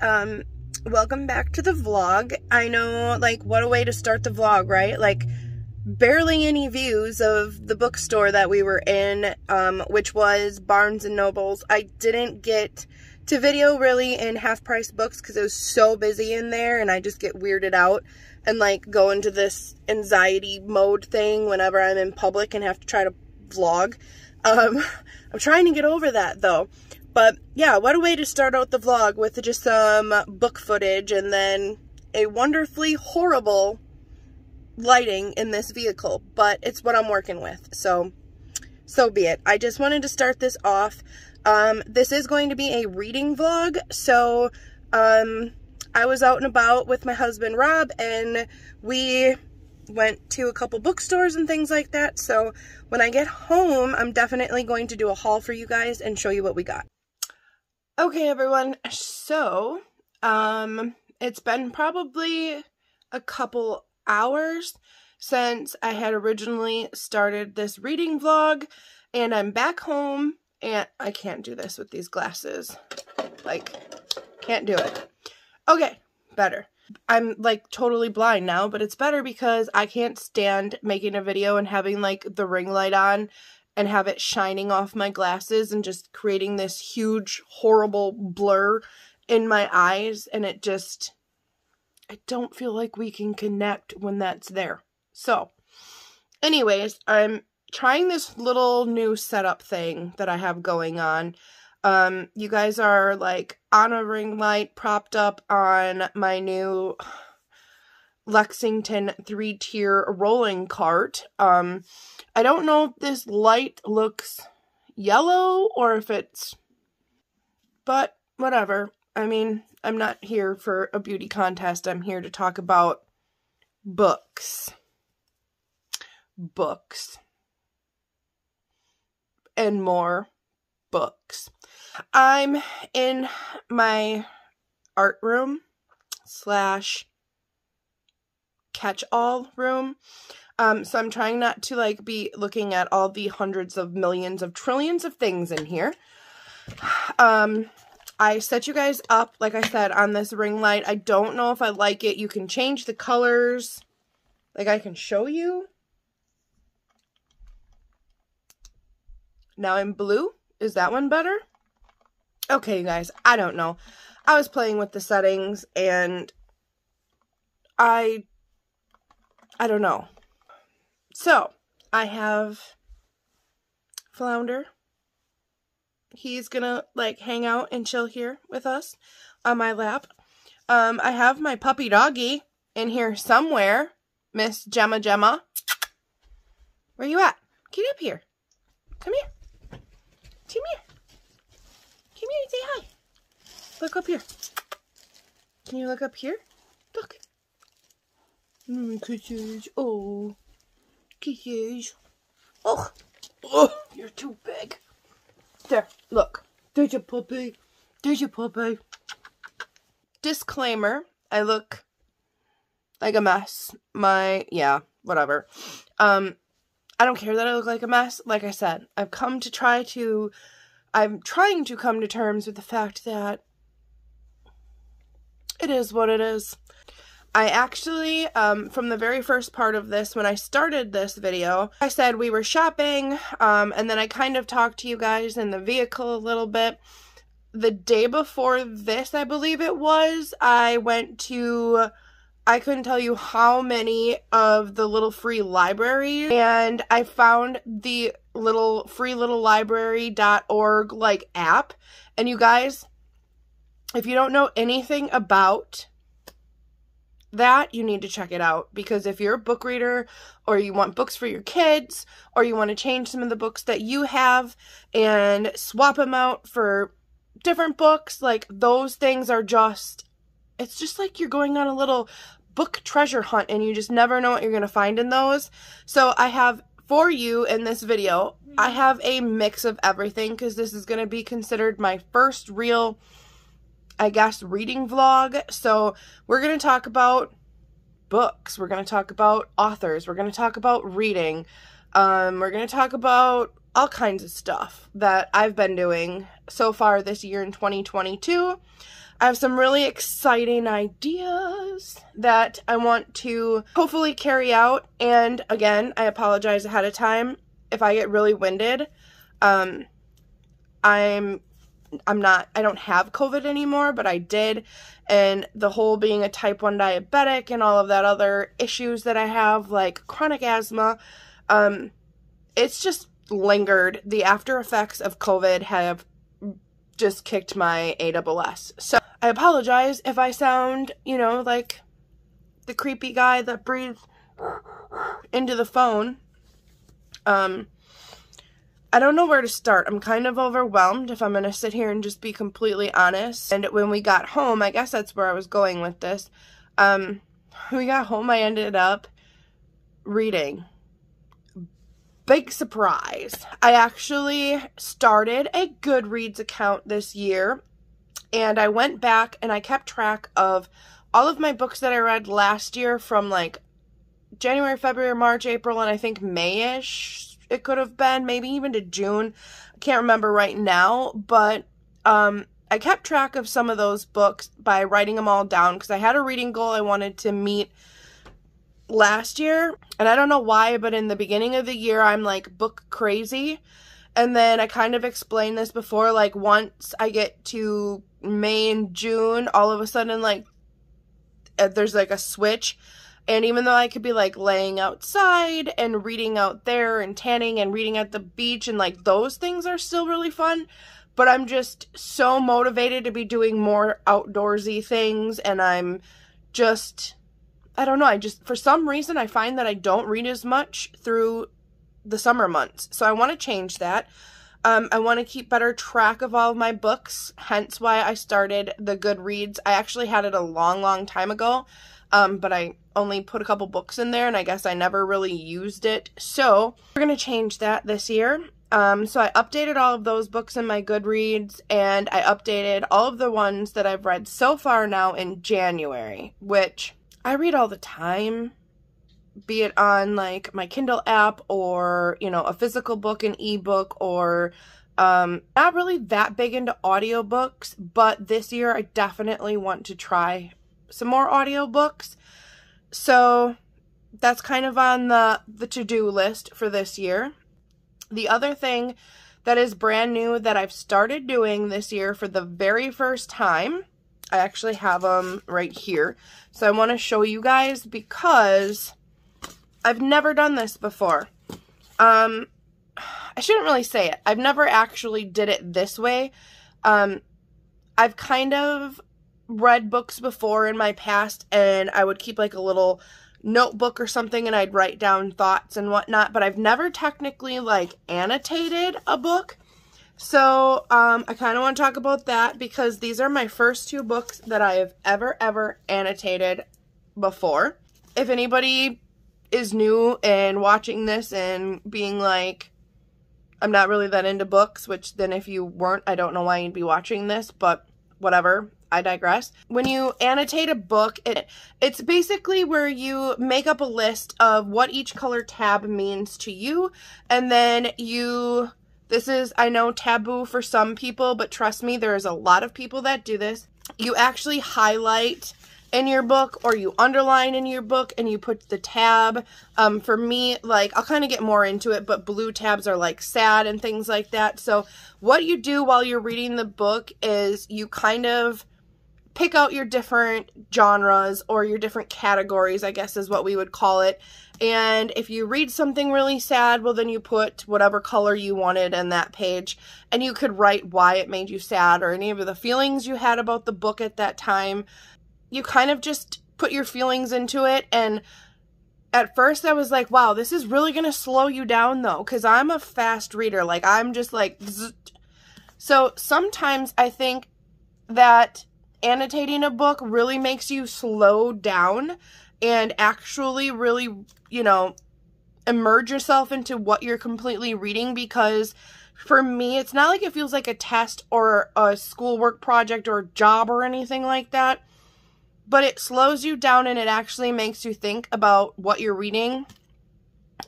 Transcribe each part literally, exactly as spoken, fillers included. Um, welcome back to the vlog. I know, like, what a way to start the vlog, right? Like, barely any views of the bookstore that we were in, um, which was Barnes and Noble's. I didn't get to video, really, in half-price books because it was so busy in there, and I just get weirded out and, like, go into this anxiety mode thing whenever I'm in public and have to try to vlog. Um, I'm trying to get over that, though. But yeah, what a way to start out the vlog with just some book footage and then a wonderfully horrible lighting in this vehicle. But it's what I'm working with, so so be it. I just wanted to start this off. Um, this is going to be a reading vlog, so um, I was out and about with my husband Rob, and we went to a couple bookstores and things like that. So when I get home, I'm definitely going to do a haul for you guys and show you what we got. Okay, everyone, so, um, it's been probably a couple hours since I had originally started this reading vlog, and I'm back home, and I can't do this with these glasses. Like, can't do it. Okay, better. I'm, like, totally blind now, but it's better because I can't stand making a video and having, like, the ring light on and have it shining off my glasses and just creating this huge, horrible blur in my eyes. And it just, I don't feel like we can connect when that's there. So, anyways, I'm trying this little new setup thing that I have going on. Um, you guys are, like, on a ring light propped up on my new Lexington three-tier rolling cart. Um, I don't know if this light looks yellow or if it's, but whatever. I mean, I'm not here for a beauty contest. I'm here to talk about books. Books. And more books. I'm in my art room slash catch-all room. Um, so I'm trying not to, like, be looking at all the hundreds of millions of trillions of things in here. Um, I set you guys up, like I said, on this ring light. I don't know if I like it. You can change the colors. Like, I can show you. Now I'm blue. Is that one better? Okay, you guys, I don't know. I was playing with the settings, and I... I don't know. So, I have Flounder. He's gonna, like, hang out and chill here with us on my lap. Um, I have my puppy doggy in here somewhere. Miss Gemma Gemma. Where you at? Get up here. Come here. Come here. Come here and say hi. Look up here. Can you look up here? Look. Mm, kisses. Oh, kisses. Oh, oh, you're too big. There, look. There's your puppy. There's your puppy. Disclaimer, I look like a mess. My, yeah, whatever. Um, I don't care that I look like a mess. Like I said, I've come to try to, I'm trying to come to terms with the fact that it is what it is. I actually, um, from the very first part of this, when I started this video, I said we were shopping, um, and then I kind of talked to you guys in the vehicle a little bit. The day before this, I believe it was, I went to, I couldn't tell you how many of the little free libraries, and I found the little free little library dot org, like, app, and you guys, if you don't know anything about that, you need to check it out, because if you're a book reader or you want books for your kids or you want to change some of the books that you have and swap them out for different books, like those things are just, it's just like you're going on a little book treasure hunt and you just never know what you're going to find in those. So I have for you in this video, I have a mix of everything, because this is going to be considered my first real, I guess, reading vlog. So we're going to talk about books. We're going to talk about authors. We're going to talk about reading. Um, we're going to talk about all kinds of stuff that I've been doing so far this year in twenty twenty-two. I have some really exciting ideas that I want to hopefully carry out. And again, I apologize ahead of time if I get really winded. Um, I'm I'm not, I don't have COVID anymore, but I did. And the whole being a type one diabetic and all of that other issues that I have, like chronic asthma, um, it's just lingered. The after effects of COVID have just kicked my ass. So I apologize if I sound, you know, like the creepy guy that breathes into the phone. Um, I don't know where to start. I'm kind of overwhelmed, if I'm going to sit here and just be completely honest. And when we got home, I guess that's where I was going with this. Um, when we got home, I ended up reading. Big surprise. I actually started a Goodreads account this year. And I went back and I kept track of all of my books that I read last year from like January, February, March, April, and I think May-ish. It could have been maybe even to June. I can't remember right now, but um, I kept track of some of those books by writing them all down, because I had a reading goal I wanted to meet last year. And I don't know why, but in the beginning of the year, I'm like book crazy. And then I kind of explained this before, like once I get to May and June, all of a sudden like there's like a switch. And even though I could be like laying outside and reading out there and tanning and reading at the beach and like those things are still really fun, but I'm just so motivated to be doing more outdoorsy things. And I'm just, I don't know, I just, for some reason I find that I don't read as much through the summer months. So I want to change that. Um, I want to keep better track of all of my books, hence why I started the Goodreads. I actually had it a long, long time ago. Um, but I only put a couple books in there, and I guess I never really used it. So we're going to change that this year. Um, so I updated all of those books in my Goodreads, and I updated all of the ones that I've read so far now in January, which I read all the time, be it on like my Kindle app or, you know, a physical book, an ebook, or um, not really that big into audiobooks, but this year I definitely want to try some more audiobooks. So that's kind of on the, the to-do list for this year. The other thing that is brand new that I've started doing this year for the very first time, I actually have them right here. So I want to show you guys because I've never done this before. Um, I shouldn't really say it. I've never actually did it this way. Um, I've kind of read books before in my past, and I would keep like a little notebook or something, and I'd write down thoughts and whatnot, but I've never technically like annotated a book. So um, I kind of want to talk about that, because these are my first two books that I have ever, ever annotated before. If anybody is new and watching this and being like, I'm not really that into books, which then if you weren't, I don't know why you'd be watching this, but whatever. I digress. When you annotate a book, it, it's basically where you make up a list of what each color tab means to you. And then you, this is, I know, taboo for some people, but trust me, there's a lot of people that do this. You actually highlight in your book, or you underline in your book, and you put the tab. Um, for me, like, I'll kind of get more into it, but blue tabs are like sad and things like that. So what you do while you're reading the book is you kind of pick out your different genres or your different categories, I guess is what we would call it. And if you read something really sad, well, then you put whatever color you wanted in that page, and you could write why it made you sad or any of the feelings you had about the book at that time. You kind of just put your feelings into it. And at first I was like, wow, this is really going to slow you down though, because I'm a fast reader. Like, I'm just like, zzz. So sometimes I think that annotating a book really makes you slow down and actually really, you know, immerse yourself into what you're completely reading. Because for me, it's not like it feels like a test or a schoolwork project or a job or anything like that, but it slows you down and it actually makes you think about what you're reading.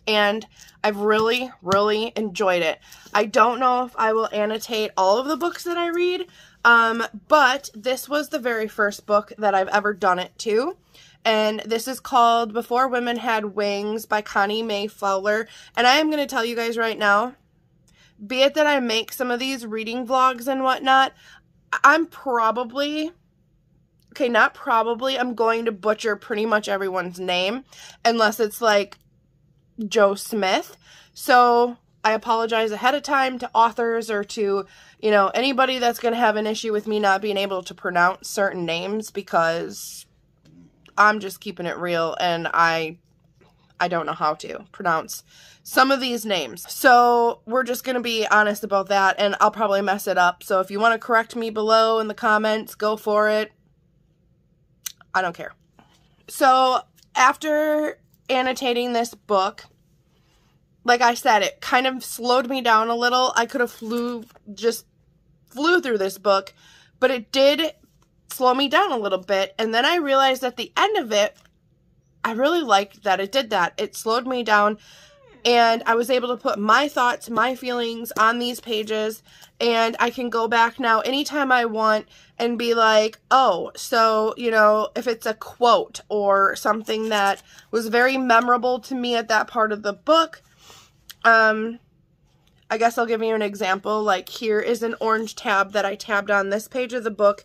And I've really, really enjoyed it. I don't know if I will annotate all of the books that I read, um, but this was the very first book that I've ever done it to. And this is called Before Women Had Wings by Connie May Fowler. And I am going to tell you guys right now, be it that I make some of these reading vlogs and whatnot, I'm probably... Okay, not probably. I'm going to butcher pretty much everyone's name, unless it's like Joe Smith. So I apologize ahead of time to authors or to, you know, anybody that's going to have an issue with me not being able to pronounce certain names, because I'm just keeping it real and I I don't know how to pronounce some of these names. So we're just going to be honest about that, and I'll probably mess it up. So if you want to correct me below in the comments, go for it. I don't care. So after annotating this book, like I said, it kind of slowed me down a little. I could have flew, just flew through this book, but it did slow me down a little bit. And then I realized at the end of it, I really liked that it did that. It slowed me down, and I was able to put my thoughts, my feelings on these pages, and I can go back now anytime I want and be like, oh, so, you know, if it's a quote or something that was very memorable to me at that part of the book, um, I guess I'll give you an example. Like, here is an orange tab that I tabbed on this page of the book,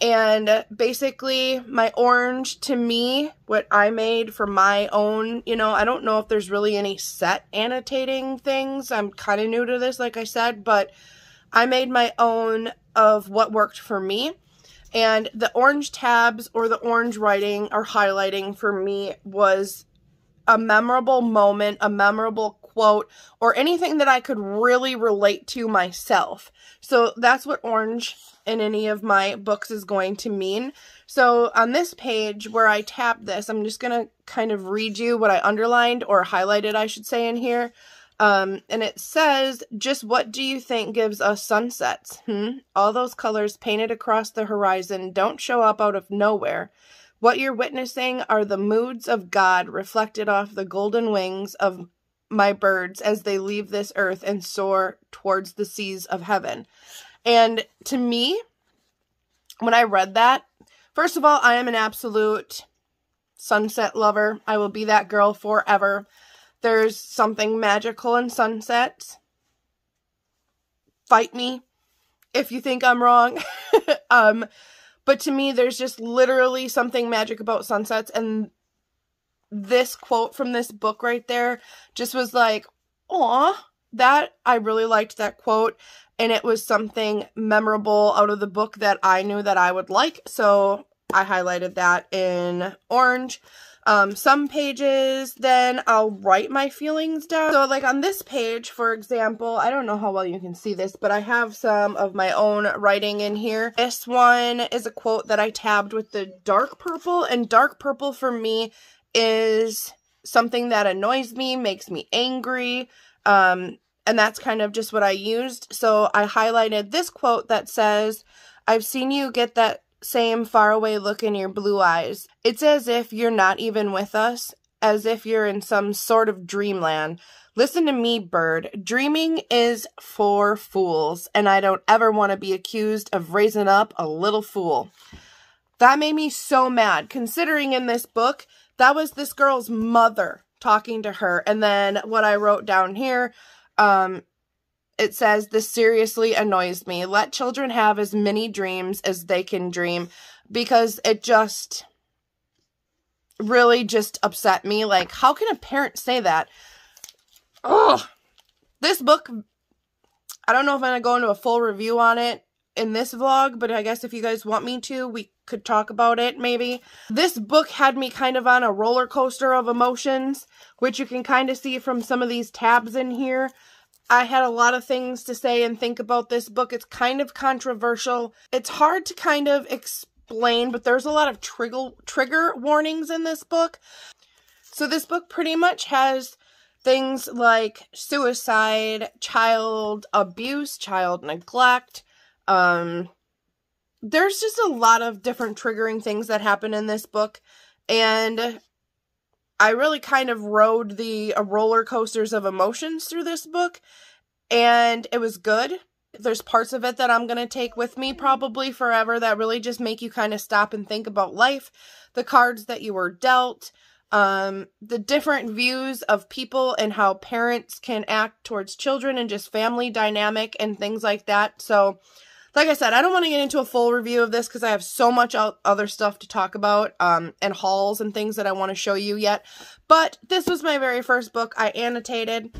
and basically my orange, to me, what I made for my own, you know, I don't know if there's really any set annotating things. I'm kind of new to this, like I said, but I made my own of what worked for me. And the orange tabs or the orange writing or highlighting for me was a memorable moment, a memorable quote, or anything that I could really relate to myself. So that's what orange in any of my books is going to mean. So on this page where I tabbed this, I'm just going to kind of read you what I underlined or highlighted, I should say, in here. Um, and it says, just what do you think gives us sunsets? Hmm? All those colors painted across the horizon don't show up out of nowhere. What you're witnessing are the moods of God reflected off the golden wings of my birds as they leave this earth and soar towards the seas of heaven. And to me, when I read that, first of all, I am an absolute sunset lover. I will be that girl forever. There's something magical in sunsets. Fight me if you think I'm wrong. um, but to me, there's just literally something magic about sunsets. And this quote from this book right there just was like, aw, that, I really liked that quote. And it was something memorable out of the book that I knew that I would like. So I highlighted that in orange. Um, some pages, then I'll write my feelings down. So like on this page, for example, I don't know how well you can see this, but I have some of my own writing in here. This one is a quote that I tabbed with the dark purple. And dark purple for me is something that annoys me, makes me angry. Um... And that's kind of just what I used. So I highlighted this quote that says, I've seen you get that same faraway look in your blue eyes. It's as if you're not even with us, as if you're in some sort of dreamland. Listen to me, bird. Dreaming is for fools, and I don't ever want to be accused of raising up a little fool. That made me so mad, considering in this book, that was this girl's mother talking to her. And then what I wrote down here, Um, It says, this seriously annoys me. Let children have as many dreams as they can dream, because it just really just upset me. Like, how can a parent say that? Ugh. This book, I don't know if I'm going to go into a full review on it in this vlog, but I guess if you guys want me to, we could talk about it maybe. This book had me kind of on a roller coaster of emotions, which you can kind of see from some of these tabs in here. I had a lot of things to say and think about this book. It's kind of controversial. It's hard to kind of explain, but there's a lot of trigger, trigger warnings in this book. So this book pretty much has things like suicide, child abuse, child neglect. Um, there's just a lot of different triggering things that happen in this book. And I really kind of rode the uh, roller coasters of emotions through this book, and it was good. There's parts of it that I'm going to take with me probably forever that really just make you kind of stop and think about life, the cards that you were dealt, um, the different views of people and how parents can act towards children and just family dynamic and things like that. So, like I said, I don't want to get into a full review of this because I have so much other stuff to talk about um, and hauls and things that I want to show you yet. But this was my very first book I annotated.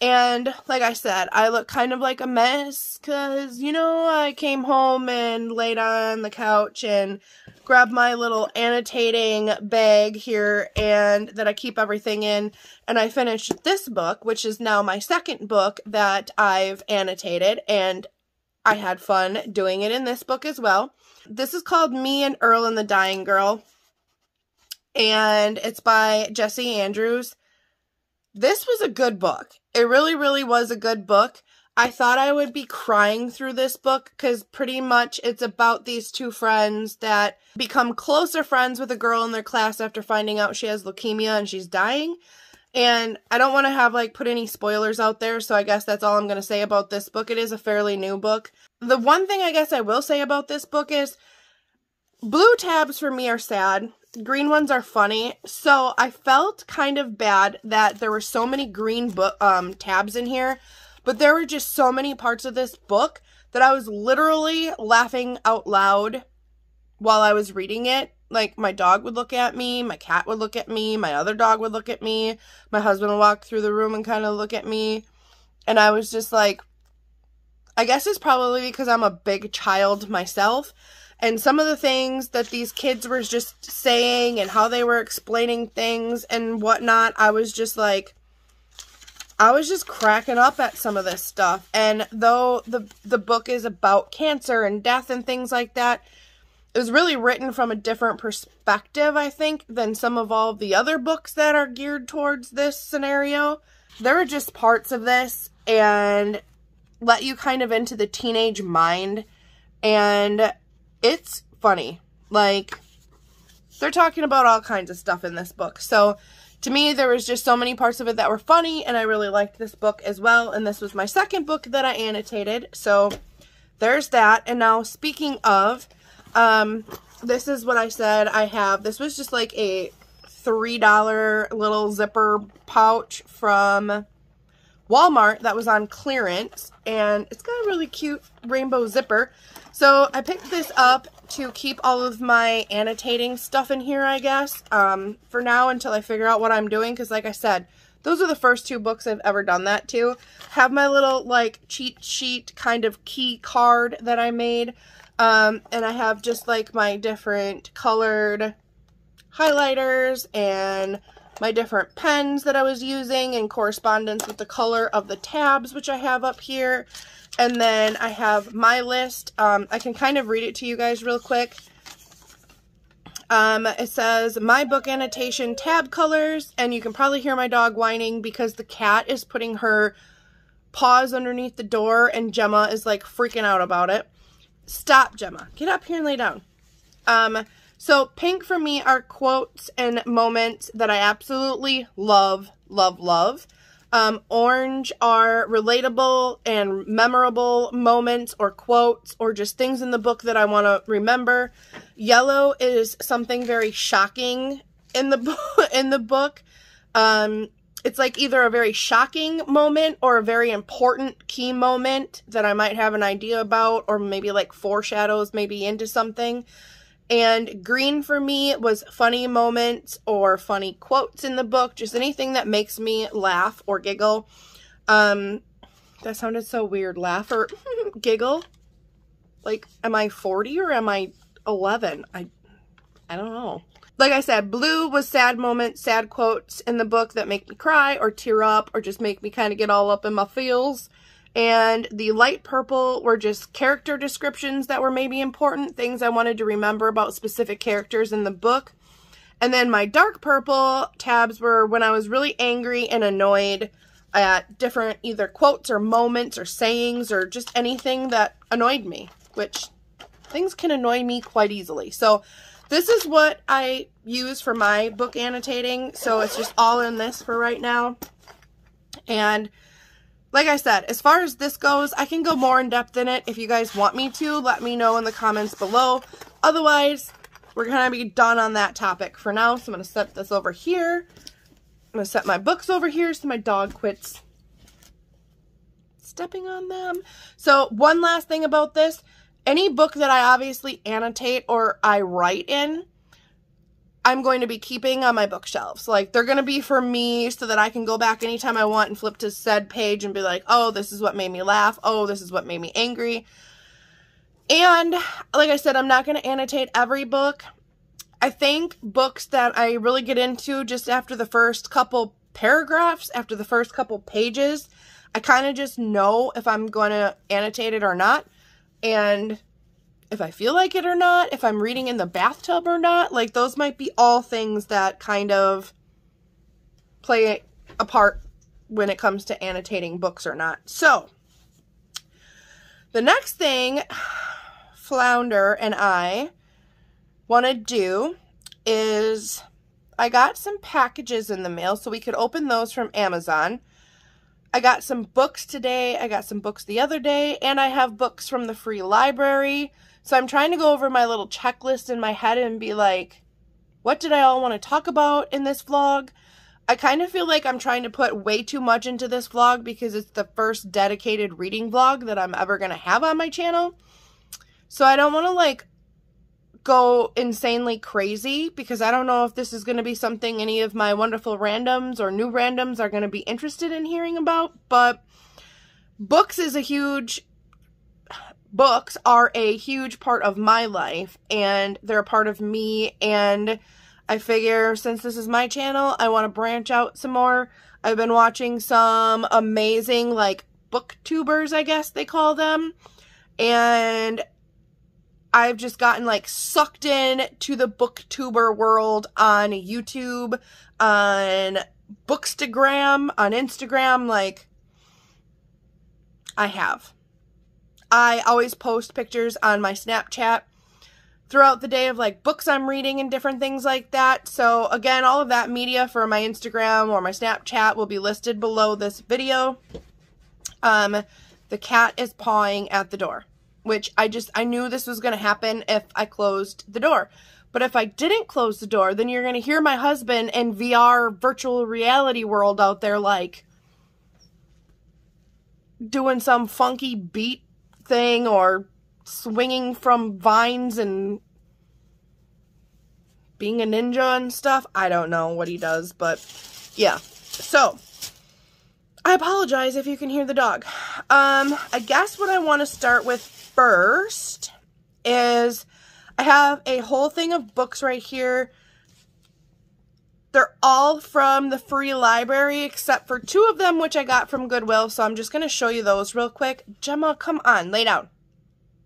And like I said, I look kind of like a mess because, you know, I came home and laid on the couch and grabbed my little annotating bag here and that I keep everything in. And I finished this book, which is now my second book that I've annotated, and I had fun doing it in this book as well. This is called Me and Earl and the Dying Girl, and it's by Jesse Andrews. This was a good book. It really, really was a good book. I thought I would be crying through this book because pretty much it's about these two friends that become closer friends with a girl in their class after finding out she has leukemia and she's dying. And I don't want to have, like, put any spoilers out there, so I guess that's all I'm going to say about this book. It is a fairly new book. The one thing I guess I will say about this book is blue tabs for me are sad. Green ones are funny. So I felt kind of bad that there were so many green book um, tabs in here, but there were just so many parts of this book that I was literally laughing out loud while I was reading it. Like, my dog would look at me, my cat would look at me, my other dog would look at me, my husband would walk through the room and kind of look at me, and I was just like, I guess it's probably because I'm a big child myself, and some of the things that these kids were just saying and how they were explaining things and whatnot, I was just like, I was just cracking up at some of this stuff, and though the, the book is about cancer and death and things like that, it was really written from a different perspective, I think, than some of all the other books that are geared towards this scenario. There are just parts of this and let you kind of into the teenage mind. And it's funny. Like, they're talking about all kinds of stuff in this book. So, to me, there was just so many parts of it that were funny. And I really liked this book as well. And this was my second book that I annotated. So, there's that. And now, speaking of... Um, this is what I said I have. This was just like a three dollar little zipper pouch from Walmart that was on clearance, and it's got a really cute rainbow zipper. So I picked this up to keep all of my annotating stuff in here, I guess, um, for now until I figure out what I'm doing, because like I said, those are the first two books I've ever done that to. Have my little, like, cheat sheet kind of key card that I made. Um, and I have just, like, my different colored highlighters and my different pens that I was using in correspondence with the color of the tabs, which I have up here. And then I have my list. Um, I can kind of read it to you guys real quick. Um, it says, my book annotation tab colors, and you can probably hear my dog whining because the cat is putting her paws underneath the door, and Gemma is, like, freaking out about it. Stop, Gemma. Get up here and lay down. Um, so pink for me are quotes and moments that I absolutely love, love, love. Um, orange are relatable and memorable moments or quotes or just things in the book that I want to remember. Yellow is something very shocking in the, in the book. Um, It's like either a very shocking moment or a very important key moment that I might have an idea about, or maybe like foreshadows maybe into something. And green for me was funny moments or funny quotes in the book, just anything that makes me laugh or giggle. Um, that sounded so weird, laugh or giggle. Like, am I forty or am I eleven? I, I don't know. Like I said, blue was sad moments, sad quotes in the book that make me cry or tear up or just make me kind of get all up in my feels. And the light purple were just character descriptions that were maybe important, things I wanted to remember about specific characters in the book. And then my dark purple tabs were when I was really angry and annoyed at different either quotes or moments or sayings or just anything that annoyed me, which things can annoy me quite easily. So this is what I use for my book annotating, so it's just all in this for right now. And like I said, as far as this goes, I can go more in depth in it. If you guys want me to, let me know in the comments below. Otherwise, we're going to be done on that topic for now, so I'm going to set this over here. I'm going to set my books over here so my dog quits stepping on them. So one last thing about this. Any book that I obviously annotate or I write in, I'm going to be keeping on my bookshelves. Like, they're going to be for me so that I can go back anytime I want and flip to said page and be like, oh, this is what made me laugh. Oh, this is what made me angry. And like I said, I'm not going to annotate every book. I think books that I really get into just after the first couple paragraphs, after the first couple pages, I kind of just know if I'm going to annotate it or not. And if I feel like it or not, if I'm reading in the bathtub or not, like, those might be all things that kind of play a part when it comes to annotating books or not. So the next thing Flounder and I want to do is I got some packages in the mail so we could open those from Amazon. I got some books today, I got some books the other day, and I have books from the free library. So I'm trying to go over my little checklist in my head and be like, what did I all want to talk about in this vlog? I kind of feel like I'm trying to put way too much into this vlog because it's the first dedicated reading vlog that I'm ever going to have on my channel. So I don't want to like go insanely crazy because I don't know if this is going to be something any of my wonderful randoms or new randoms are going to be interested in hearing about, but books is a huge, books are a huge part of my life, and they're a part of me, and I figure since this is my channel, I want to branch out some more. I've been watching some amazing, like, booktubers, I guess they call them, and I've just gotten like sucked in to the booktuber world on YouTube, on Bookstagram, on Instagram. Like, I have. I always post pictures on my Snapchat throughout the day of like books I'm reading and different things like that. So again, all of that media for my Instagram or my Snapchat will be listed below this video. Um, the cat is pawing at the door, which I just, I knew this was going to happen if I closed the door. But if I didn't close the door, then you're going to hear my husband in V R virtual reality world out there, like, doing some funky beat thing or swinging from vines and being a ninja and stuff. I don't know what he does, but yeah. So I apologize if you can hear the dog. Um, I guess what I want to start with first is I have a whole thing of books right here. They're all from the free library except for two of them, which I got from Goodwill. So I'm just going to show you those real quick. Gemma, come on, lay down.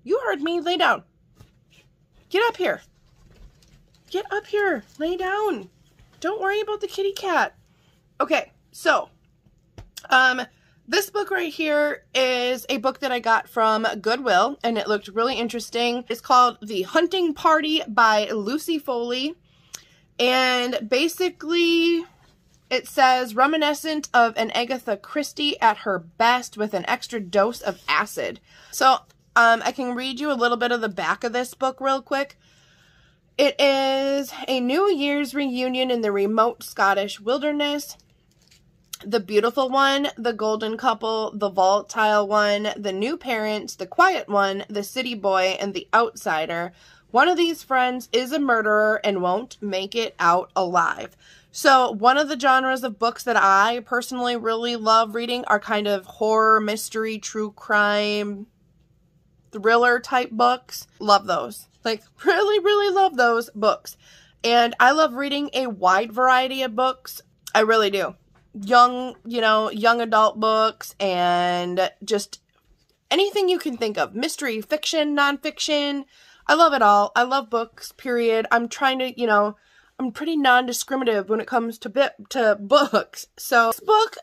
You heard me, lay down. Get up here. Get up here, lay down. Don't worry about the kitty cat. Okay, so um, this book right here is a book that I got from Goodwill, and it looked really interesting. It's called The Hunting Party by Lucy Foley, and basically it says, reminiscent of an Agatha Christie at her best with an extra dose of acid. So um, I can read you a little bit of the back of this book real quick. It is a New Year's reunion in the remote Scottish wilderness. The Beautiful One, The Golden Couple, The Volatile One, The New Parents, The Quiet One, The City Boy, and The Outsider. One of these friends is a murderer and won't make it out alive. So one of the genres of books that I personally really love reading are kind of horror, mystery, true crime, thriller type books. Love those. Like, really, really love those books. And I love reading a wide variety of books. I really do. Young, you know, young adult books and just anything you can think of. Mystery, fiction, nonfiction. I love it all. I love books, period. I'm trying to, you know, I'm pretty non-discriminative when it comes to bit to books. So this book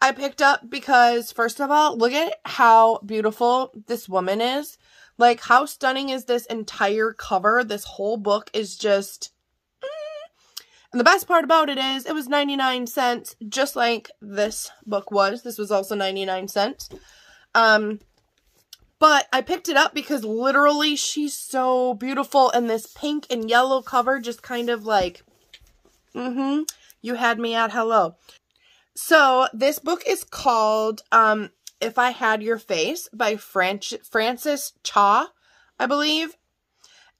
I picked up because, first of all, look at how beautiful this woman is. Like, how stunning is this entire cover? This whole book is just... Mm. And the best part about it is it was ninety-nine cents, just like this book was. This was also ninety-nine cents. Um... But I picked it up because literally she's so beautiful, and this pink and yellow cover just kind of like, mm-hmm, you had me at hello. So this book is called um, If I Had Your Face by Franch Francis Cha, I believe.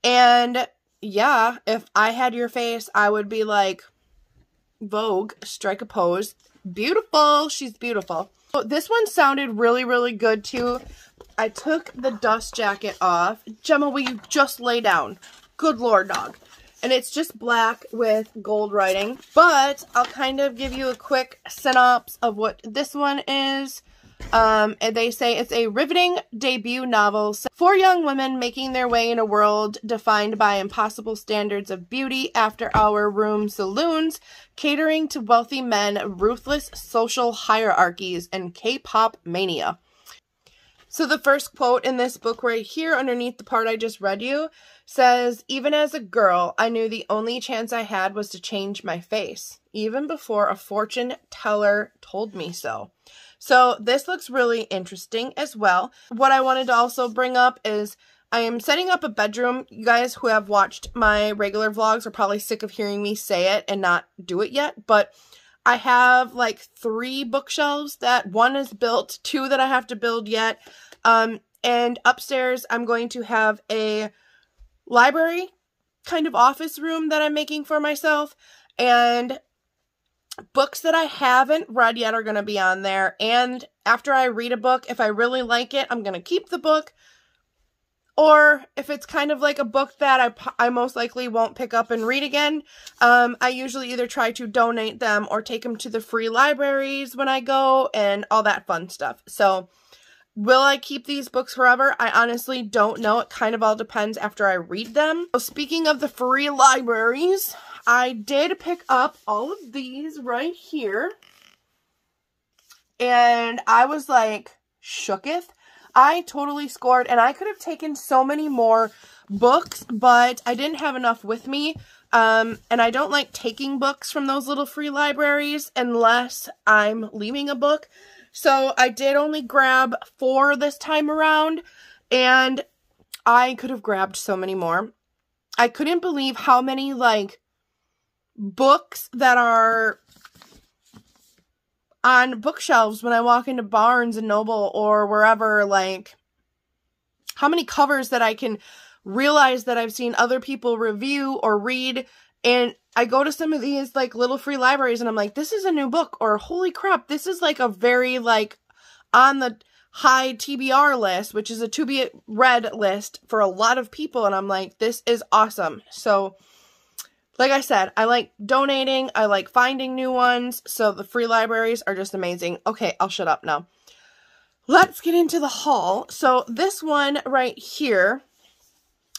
And yeah, if I had your face, I would be like, Vogue, strike a pose. Beautiful. She's beautiful. So this one sounded really, really good too. I took the dust jacket off. Gemma, will you just lay down? Good Lord, dog. And it's just black with gold writing. But I'll kind of give you a quick synopsis of what this one is. Um, and they say it's a riveting debut novel. Four young women making their way in a world defined by impossible standards of beauty, after-hour room saloons, catering to wealthy men, ruthless social hierarchies, and K-pop mania. So the first quote in this book right here, underneath the part I just read you, says, "Even as a girl, I knew the only chance I had was to change my face, even before a fortune teller told me so." So this looks really interesting as well. What I wanted to also bring up is I am setting up a bedroom. You guys who have watched my regular vlogs are probably sick of hearing me say it and not do it yet, but I have like three bookshelves that one is built, two that I have to build yet. Um, and upstairs I'm going to have a library kind of office room that I'm making for myself. And books that I haven't read yet are going to be on there. And after I read a book, if I really like it, I'm going to keep the book. Or if it's kind of like a book that I, I most likely won't pick up and read again, um, I usually either try to donate them or take them to the free libraries when I go and all that fun stuff. So will I keep these books forever? I honestly don't know. It kind of all depends after I read them. So speaking of the free libraries, I did pick up all of these right here. And I was like, shooketh. I totally scored, and I could have taken so many more books, but I didn't have enough with me, um, and I don't like taking books from those little free libraries unless I'm leaving a book. So I did only grab four this time around, and I could have grabbed so many more. I couldn't believe how many, like, books that are on bookshelves when I walk into Barnes and Noble or wherever, like, how many covers that I can realize that I've seen other people review or read, and I go to some of these, like, little free libraries, and I'm like, this is a new book, or holy crap, this is, like, a very, like, on the high T B R list, which is a to-be-read list for a lot of people, and I'm like, this is awesome. So, like I said, I like donating, I like finding new ones, so the free libraries are just amazing. Okay, I'll shut up now. Let's get into the haul. So this one right here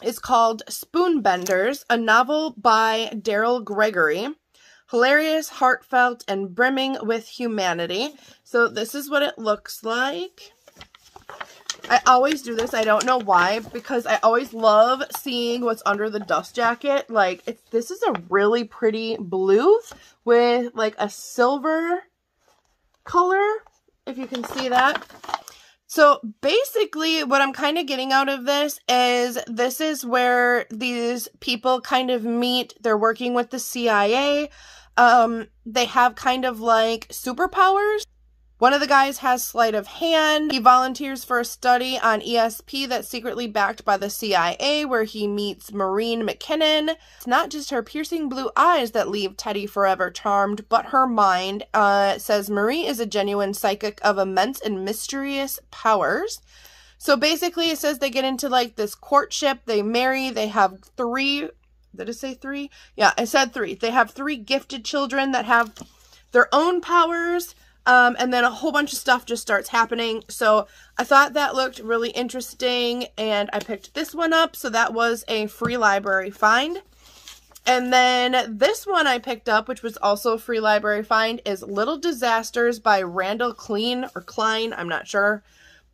is called Spoonbenders, a novel by Daryl Gregory. Hilarious, heartfelt, and brimming with humanity. So this is what it looks like. I always do this, I don't know why, because I always love seeing what's under the dust jacket. Like, it's, this is a really pretty blue with, like, a silver color, if you can see that. So, basically, what I'm kind of getting out of this is this is where these people kind of meet. They're working with the C I A. Um, they have kind of like superpowers. One of the guys has sleight of hand. He volunteers for a study on E S P that's secretly backed by the C I A, where he meets Maureen McKinnon. It's not just her piercing blue eyes that leave Teddy forever charmed, but her mind. Uh, says Marie is a genuine psychic of immense and mysterious powers. So basically it says they get into like this courtship, they marry, they have three, did it say three? Yeah, I said three. They have three gifted children that have their own powers. Um, and then a whole bunch of stuff just starts happening. So I thought that looked really interesting, and I picked this one up. So that was a free library find. And then this one I picked up, which was also a free library find, is Little Disasters by Randall Klein or Klein. I'm not sure.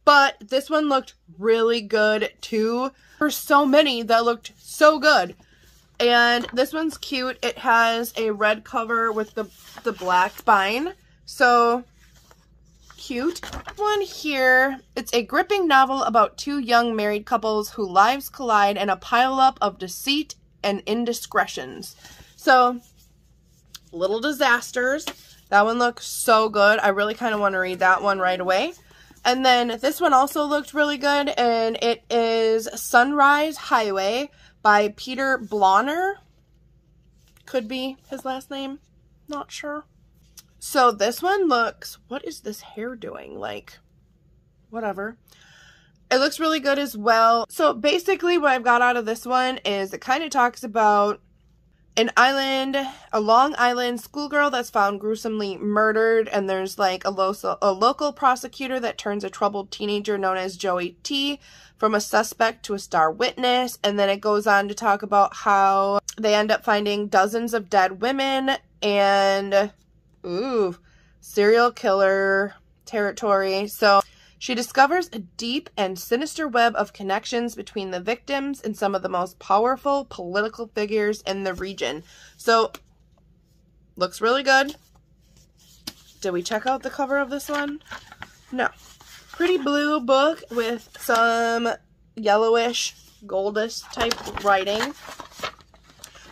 But this one looked really good too. There's so many that looked so good. And this one's cute. It has a red cover with the, the black bind. So cute. One here. It's a gripping novel about two young married couples whose lives collide in a pileup of deceit and indiscretions. So Little Disasters. That one looks so good. I really kind of want to read that one right away. And then this one also looked really good, and it is Sunrise Highway by Peter Blonner. Could be his last name. Not sure. So this one looks, what is this hair doing? Like, whatever. It looks really good as well. So basically what I've got out of this one is it kind of talks about an island, a Long Island schoolgirl that's found gruesomely murdered. And there's like a, lo a local prosecutor that turns a troubled teenager known as Joey T from a suspect to a star witness. And then it goes on to talk about how they end up finding dozens of dead women and... Ooh, serial killer territory. So she discovers a deep and sinister web of connections between the victims and some of the most powerful political figures in the region. So looks really good. Did we check out the cover of this one? No. Pretty blue book with some yellowish, goldish type writing.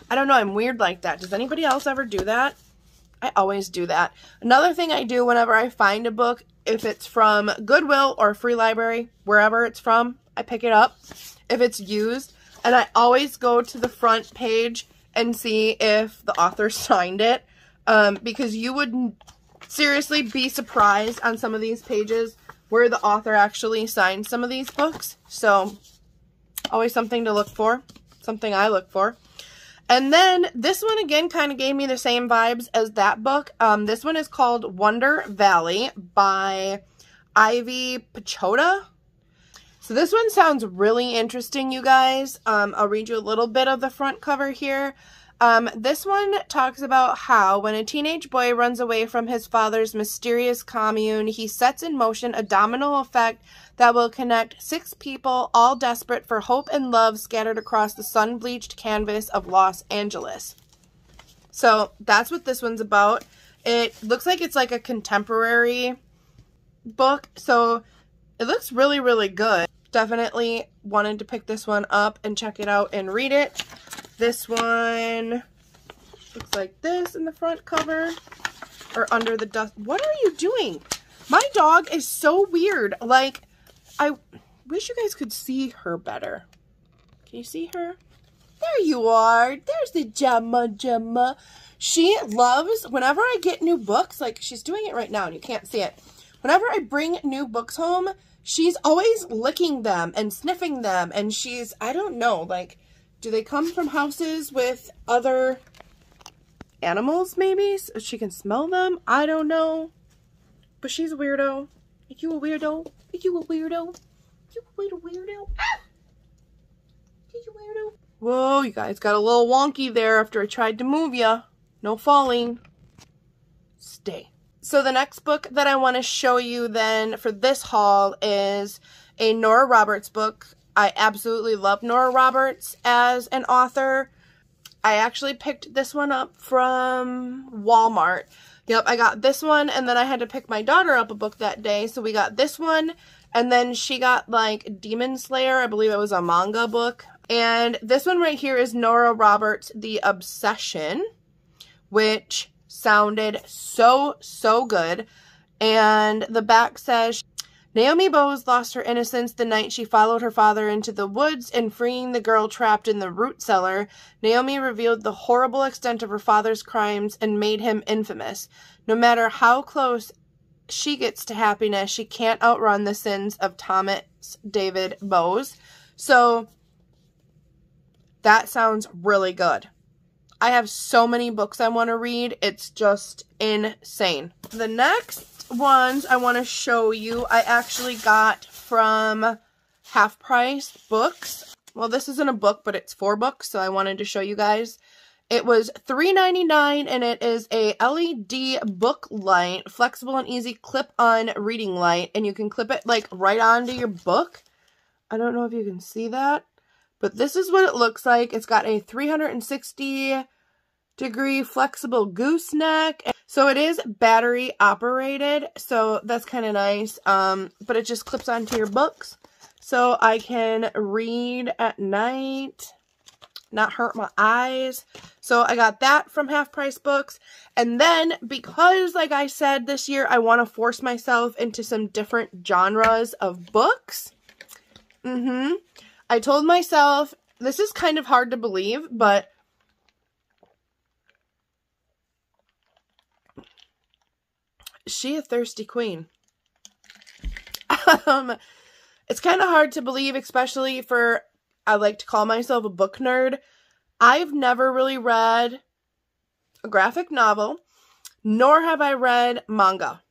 I don't know. I'm weird like that. Does anybody else ever do that? I always do that. Another thing I do whenever I find a book, if it's from Goodwill or Free Library, wherever it's from, I pick it up if it's used. And I always go to the front page and see if the author signed it. Um, because you would seriously be surprised on some of these pages where the author actually signed some of these books. So always something to look for, something I look for. And then this one, again, kind of gave me the same vibes as that book. Um, this one is called Wonder Valley by Ivy Pachoda. So this one sounds really interesting, you guys. Um, I'll read you a little bit of the front cover here. Um, this one talks about how when a teenage boy runs away from his father's mysterious commune, he sets in motion a domino effect that will connect six people, all desperate for hope and love, scattered across the sun-bleached canvas of Los Angeles. So that's what this one's about. It looks like it's like a contemporary book, so it looks really, really good. Definitely wanted to pick this one up and check it out and read it. This one looks like this in the front cover, or under the dust. What are you doing? My dog is so weird. Like... I wish you guys could see her better. Can you see her? There you are. There's the Gemma, Gemma. She loves, whenever I get new books, like she's doing it right now and you can't see it. Whenever I bring new books home, she's always licking them and sniffing them. And she's, I don't know, like, do they come from houses with other animals maybe? So she can smell them? I don't know. But she's a weirdo. Are you a weirdo? Are you a weirdo? Are you a weirdo weirdo? Ah! Are you a weirdo? Whoa, you guys got a little wonky there after I tried to move ya. No falling. Stay. So the next book that I want to show you then for this haul is a Nora Roberts book. I absolutely love Nora Roberts as an author. I actually picked this one up from Walmart. Yep, I got this one, and then I had to pick my daughter up a book that day, so we got this one, and then she got, like, Demon Slayer, I believe it was a manga book, and this one right here is Nora Roberts' The Obsession, which sounded so, so good. And the back says, Naomi Bowes lost her innocence the night she followed her father into the woods and freeing the girl trapped in the root cellar. Naomi revealed the horrible extent of her father's crimes and made him infamous. No matter how close she gets to happiness, she can't outrun the sins of Thomas David Bowes. So that sounds really good. I have so many books I want to read. It's just insane. The next ones I want to show you I actually got from Half Price Books. Well, this isn't a book, but it's four books, so I wanted to show you guys. It was three ninety-nine, and it is a L E D book light, flexible and easy clip-on reading light, and you can clip it like right onto your book. I don't know if you can see that, but this is what it looks like. It's got a three hundred sixty degree flexible gooseneck. So it is battery operated, so that's kind of nice, um, but it just clips onto your books, so I can read at night, not hurt my eyes. So I got that from Half Price Books, and then because, like I said, this year I want to force myself into some different genres of books, mm-hmm, I told myself, this is kind of hard to believe, but she a thirsty queen. Um, it's kind of hard to believe, especially for, I like to call myself a book nerd. I've never really read a graphic novel, nor have I read manga.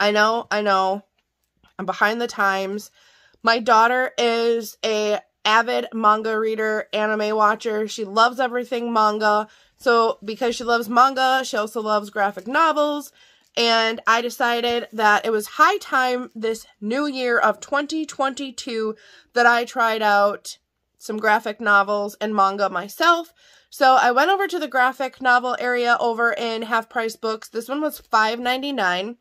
I know, I know, I'm behind the times. My daughter is an avid manga reader, anime watcher. She loves everything manga. So because she loves manga, she also loves graphic novels, and I decided that it was high time this new year of twenty twenty-two that I tried out some graphic novels and manga myself. So I went over to the graphic novel area over in Half Price Books. This one was five ninety-nine.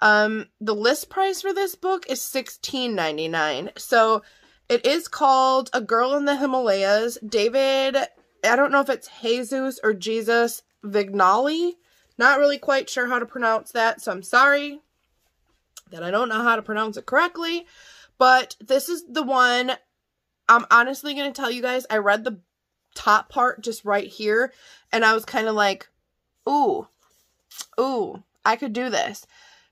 Um, the list price for this book is sixteen ninety-nine. So it is called A Girl in the Himalayas. David... I don't know if it's Jesus or Jesus Vignali. Not really quite sure how to pronounce that, so I'm sorry that I don't know how to pronounce it correctly. But this is the one I'm honestly going to tell you guys. I read the top part just right here, and I was kind of like, ooh, ooh, I could do this.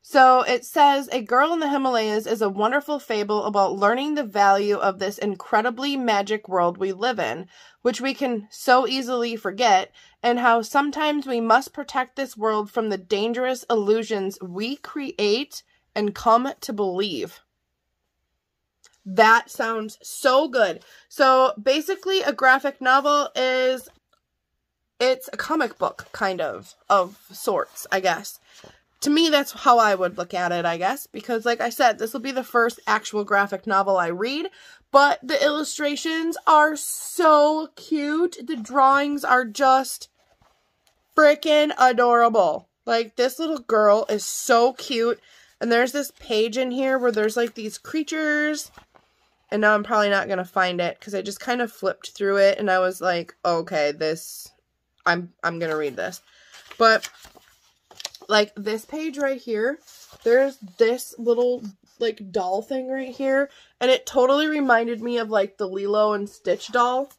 So it says, A Girl in the Himalayas is a wonderful fable about learning the value of this incredibly magic world we live in, which we can so easily forget, and how sometimes we must protect this world from the dangerous illusions we create and come to believe. That sounds so good. So basically a graphic novel is, it's a comic book kind of, of sorts, I guess. To me, that's how I would look at it, I guess, because like I said, this will be the first actual graphic novel I read, but the illustrations are so cute. The drawings are just freaking adorable. Like, this little girl is so cute, and there's this page in here where there's like these creatures, and now I'm probably not going to find it because I just kind of flipped through it, and I was like, okay, this, I'm, I'm going to read this, but... Like, this page right here, there's this little, like, doll thing right here. And it totally reminded me of, like, the Lilo and Stitch doll.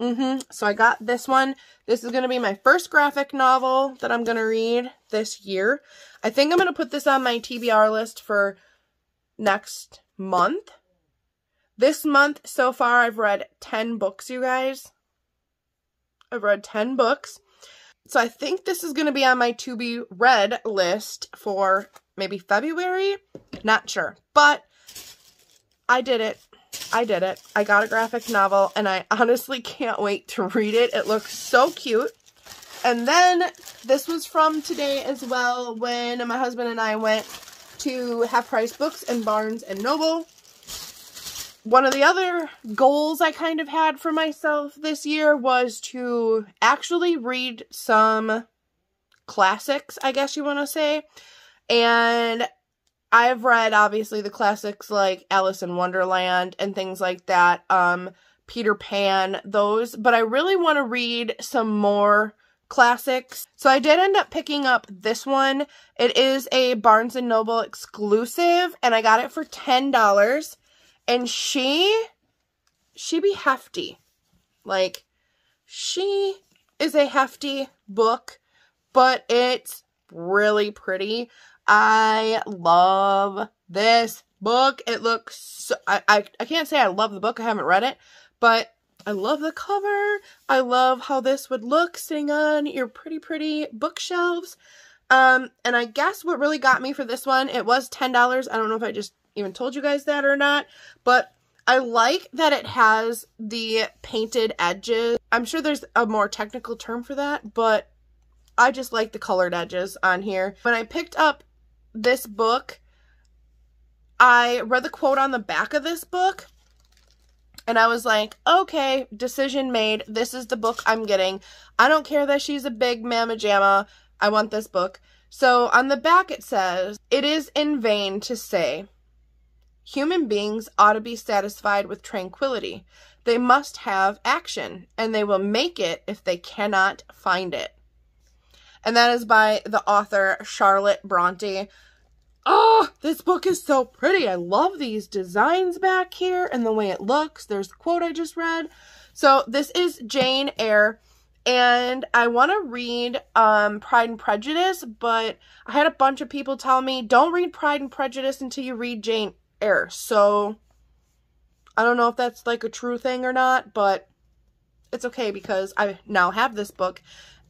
Mm-hmm. So I got this one. This is going to be my first graphic novel that I'm going to read this year. I think I'm going to put this on my T B R list for next month. This month, so far, I've read ten books, you guys. I've read ten books. So I think this is going to be on my to-be-read list for maybe February. Not sure. But I did it. I did it. I got a graphic novel, and I honestly can't wait to read it. It looks so cute. And then this was from today as well, when my husband and I went to Half Price Books and Barnes and Noble. One of the other goals I kind of had for myself this year was to actually read some classics, I guess you want to say. And I've read, obviously, the classics like Alice in Wonderland and things like that, um, Peter Pan, those. But I really want to read some more classics. So I did end up picking up this one. It is a Barnes and Noble exclusive, and I got it for ten dollars. And she, she be hefty. Like, she is a hefty book, but it's really pretty. I love this book. It looks so, I, I, I can't say I love the book. I haven't read it, but I love the cover. I love how this would look sitting on your pretty, pretty bookshelves. Um, and I guess what really got me for this one, it was ten dollars. I don't know if I just even told you guys that or not, but I like that it has the painted edges. I'm sure there's a more technical term for that, but I just like the colored edges on here. When I picked up this book, I read the quote on the back of this book, and I was like, okay, decision made. This is the book I'm getting. I don't care that she's a big mama jamma. I want this book. So on the back it says, "It is in vain to say human beings ought to be satisfied with tranquility. They must have action, and they will make it if they cannot find it." And that is by the author Charlotte Bronte. Oh, this book is so pretty. I love these designs back here and the way it looks. There's the quote I just read. So this is Jane Eyre, and I want to read um, Pride and Prejudice, but I had a bunch of people tell me, don't read Pride and Prejudice until you read Jane Eyre. So I don't know if that's like a true thing or not, but it's okay because I now have this book.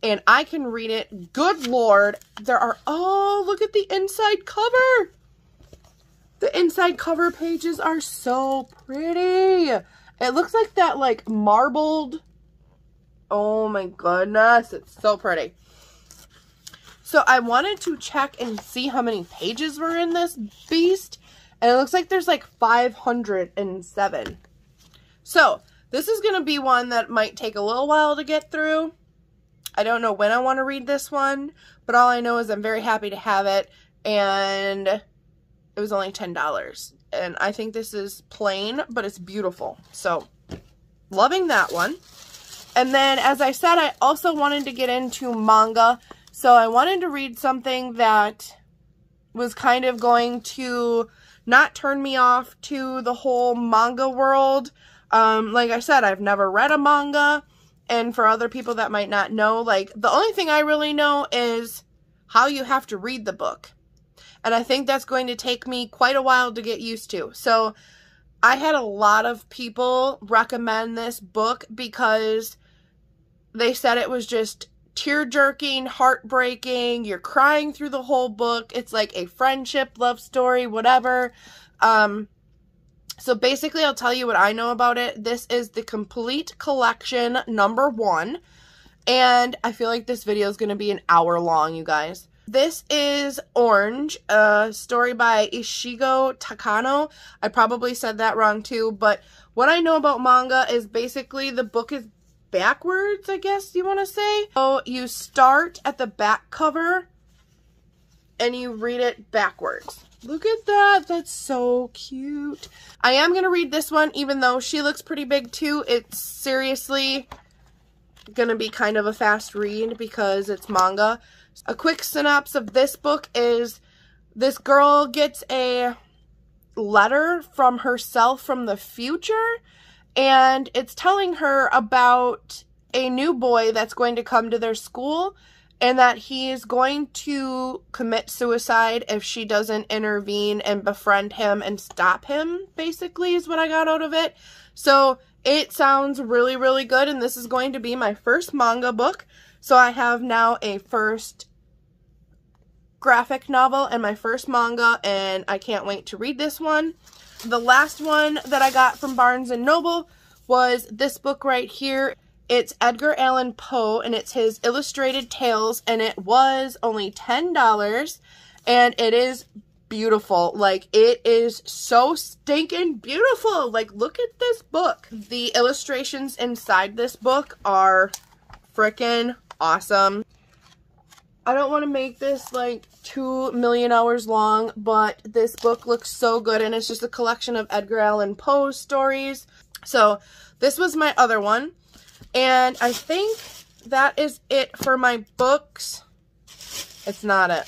And I can read it. Good Lord. There are, oh, look at the inside cover. The inside cover pages are so pretty. It looks like that, like, marbled. Oh, my goodness. It's so pretty. So I wanted to check and see how many pages were in this beast. And it looks like there's, like, five hundred seven. So this is going to be one that might take a little while to get through. I don't know when I want to read this one, but all I know is I'm very happy to have it, and it was only ten dollars. And I think this is plain, but it's beautiful. So, loving that one. And then, as I said, I also wanted to get into manga. So I wanted to read something that was kind of going to not turn me off to the whole manga world. Um, like I said, I've never read a manga. And for other people that might not know, like, the only thing I really know is how you have to read the book. And I think that's going to take me quite a while to get used to. So I had a lot of people recommend this book because they said it was just tear-jerking, heartbreaking. You're crying through the whole book. It's like a friendship, love story, whatever. Um... So basically, I'll tell you what I know about it. This is the complete collection, number one. And I feel like this video is going to be an hour long, you guys. This is Orange, a story by Ishigo Takano. I probably said that wrong too, but what I know about manga is basically the book is backwards, I guess you want to say. So you start at the back cover and you read it backwards. Look at that. That's so cute. I am going to read this one, even though she looks pretty big too. It's seriously going to be kind of a fast read because it's manga. A quick synopsis of this book is this girl gets a letter from herself from the future, and it's telling her about a new boy that's going to come to their school, and that he is going to commit suicide if she doesn't intervene and befriend him and stop him, basically, is what I got out of it. So it sounds really, really good, and this is going to be my first manga book. So I have now a first graphic novel and my first manga, and I can't wait to read this one. The last one that I got from Barnes and Noble was this book right here. It's Edgar Allan Poe, and it's his Illustrated Tales, and it was only ten dollars, and it is beautiful. Like, it is so stinking beautiful. Like, look at this book. The illustrations inside this book are freaking awesome. I don't want to make this, like, two million hours long, but this book looks so good, and it's just a collection of Edgar Allan Poe stories. So, this was my other one. And I think that is it for my books. It's not it.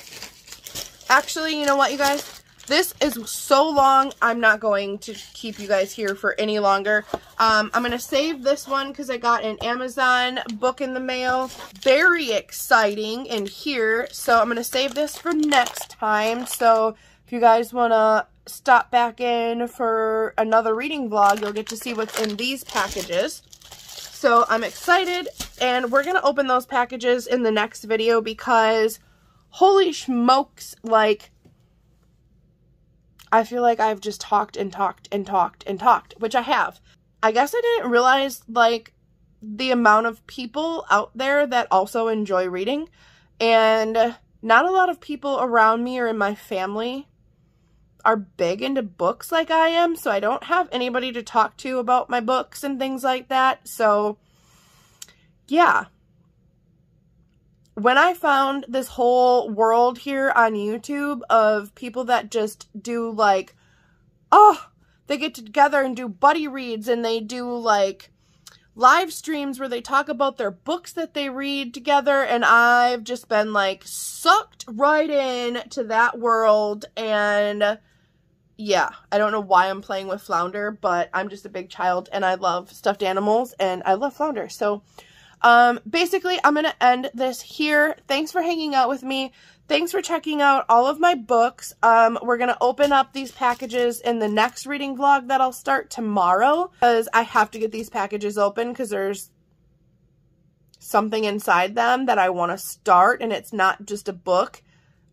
Actually, you know what, you guys? This is so long, I'm not going to keep you guys here for any longer. Um, I'm going to save this one because I got an Amazon book in the mail. Very exciting in here. So I'm going to save this for next time. So if you guys want to stop back in for another reading vlog, you'll get to see what's in these packages. So I'm excited, and we're going to open those packages in the next video because holy smokes, like, I feel like I've just talked and talked and talked and talked, which I have. I guess I didn't realize, like, the amount of people out there that also enjoy reading, and not a lot of people around me or in my family are big into books like I am, so I don't have anybody to talk to about my books and things like that, so, yeah. When I found this whole world here on YouTube of people that just do, like, oh, they get together and do buddy reads, and they do, like, live streams where they talk about their books that they read together, and I've just been, like, sucked right in to that world, and yeah, I don't know why I'm playing with Flounder, but I'm just a big child, and I love stuffed animals, and I love Flounder, so... Um, basically, I'm going to end this here. Thanks for hanging out with me. Thanks for checking out all of my books. Um, we're going to open up these packages in the next reading vlog that I'll start tomorrow because I have to get these packages open because there's something inside them that I want to start, and it's not just a book.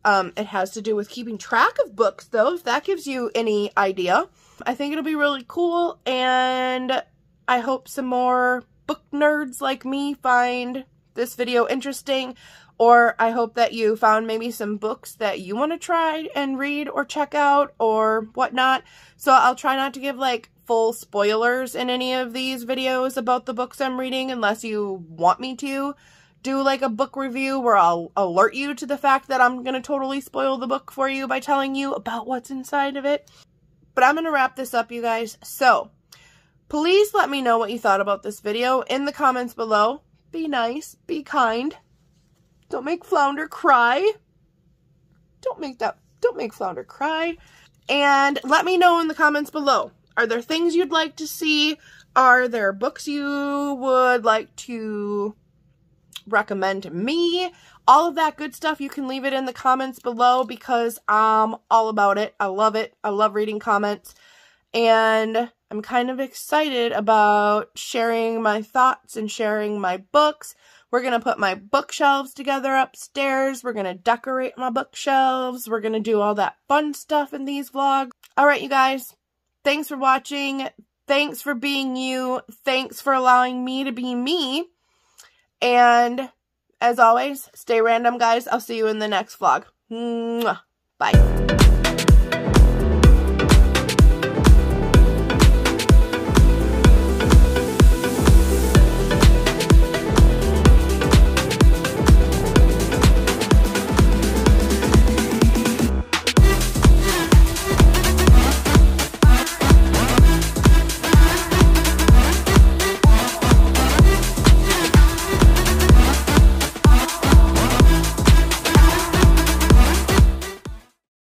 Um, it has to do with keeping track of books, though, if that gives you any idea. I think it'll be really cool, and I hope some more book nerds like me find this video interesting, or I hope that you found maybe some books that you want to try and read or check out or whatnot. So I'll try not to give like full spoilers in any of these videos about the books I'm reading unless you want me to do like a book review where I'll alert you to the fact that I'm going to totally spoil the book for you by telling you about what's inside of it. But I'm going to wrap this up, you guys. So please let me know what you thought about this video in the comments below. Be nice. Be kind. Don't make Flounder cry. Don't make that, don't make Flounder cry. And let me know in the comments below. Are there things you'd like to see? Are there books you would like to recommend to me? All of that good stuff, you can leave it in the comments below because I'm all about it. I love it. I love reading comments. And I'm kind of excited about sharing my thoughts and sharing my books. We're going to put my bookshelves together upstairs. We're going to decorate my bookshelves. We're going to do all that fun stuff in these vlogs. All right, you guys. Thanks for watching. Thanks for being you. Thanks for allowing me to be me. And as always, stay random, guys. I'll see you in the next vlog. Mwah. Bye.